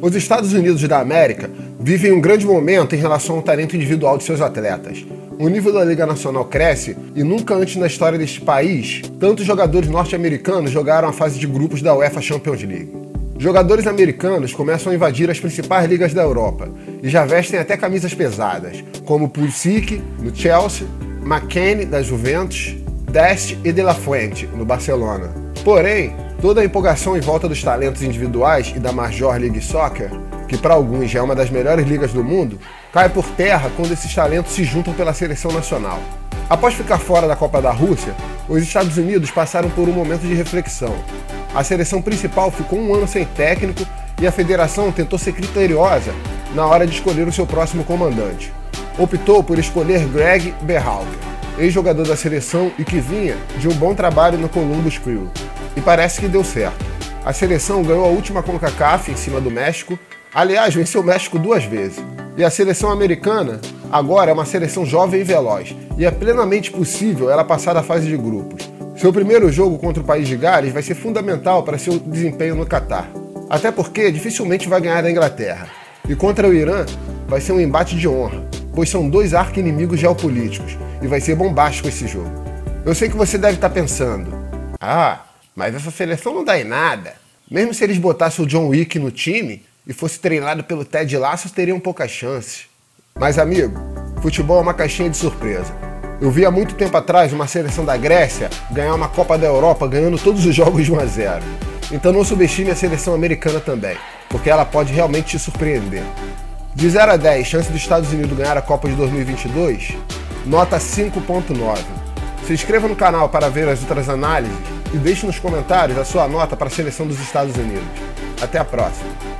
Os Estados Unidos da América vivem um grande momento em relação ao talento individual de seus atletas. O nível da Liga Nacional cresce e nunca antes na história deste país, tantos jogadores norte-americanos jogaram a fase de grupos da UEFA Champions League. Jogadores americanos começam a invadir as principais ligas da Europa e já vestem até camisas pesadas, como Pulisic, no Chelsea, McKennie, da Juventus, Dest e De La Fuente, no Barcelona. Porém, toda a empolgação em volta dos talentos individuais e da Major League Soccer, que para alguns já é uma das melhores ligas do mundo, cai por terra quando esses talentos se juntam pela seleção nacional. Após ficar fora da Copa da Rússia, os Estados Unidos passaram por um momento de reflexão. A seleção principal ficou um ano sem técnico e a federação tentou ser criteriosa na hora de escolher o seu próximo comandante. Optou por escolher Gregg Berhalter, ex-jogador da seleção e que vinha de um bom trabalho no Columbus Crew. E parece que deu certo. A seleção ganhou a última CONCACAF em cima do México, aliás, venceu o México duas vezes. E a seleção americana agora é uma seleção jovem e veloz, e é plenamente possível ela passar da fase de grupos. Seu primeiro jogo contra o país de Gales vai ser fundamental para seu desempenho no Catar, até porque dificilmente vai ganhar da Inglaterra. E contra o Irã vai ser um embate de honra, pois são dois arqui-inimigos geopolíticos, e vai ser bombástico esse jogo. Eu sei que você deve estar pensando, mas essa seleção não dá em nada. Mesmo se eles botassem o John Wick no time e fosse treinado pelo Ted Lasso, teriam poucas chances. Mas amigo, futebol é uma caixinha de surpresa. Eu vi há muito tempo atrás uma seleção da Grécia ganhar uma Copa da Europa ganhando todos os jogos de 1 a 0. Então não subestime a seleção americana também, porque ela pode realmente te surpreender. De 0 a 10, chance dos Estados Unidos ganhar a Copa de 2022? Nota 5.9. Se inscreva no canal para ver as outras análises e deixe nos comentários a sua nota para a seleção dos Estados Unidos. Até a próxima!